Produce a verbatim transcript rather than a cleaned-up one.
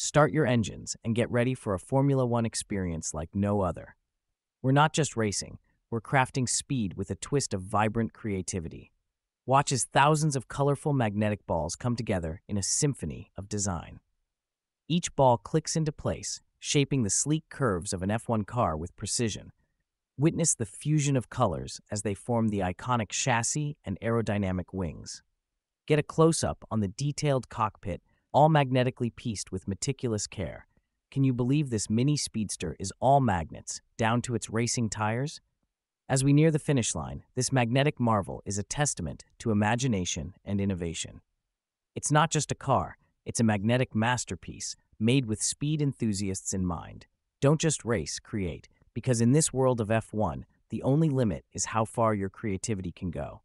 Start your engines and get ready for a Formula One experience like no other. We're not just racing, we're crafting speed with a twist of vibrant creativity. Watch as thousands of colorful magnetic balls come together in a symphony of design. Each ball clicks into place, shaping the sleek curves of an F one car with precision. Witness the fusion of colors as they form the iconic chassis and aerodynamic wings. Get a close-up on the detailed cockpit, all magnetically pieced with meticulous care. Can you believe this mini speedster is all magnets, down to its racing tires? As we near the finish line, this magnetic marvel is a testament to imagination and innovation. It's not just a car, it's a magnetic masterpiece made with speed enthusiasts in mind. Don't just race, create, because in this world of F one, the only limit is how far your creativity can go.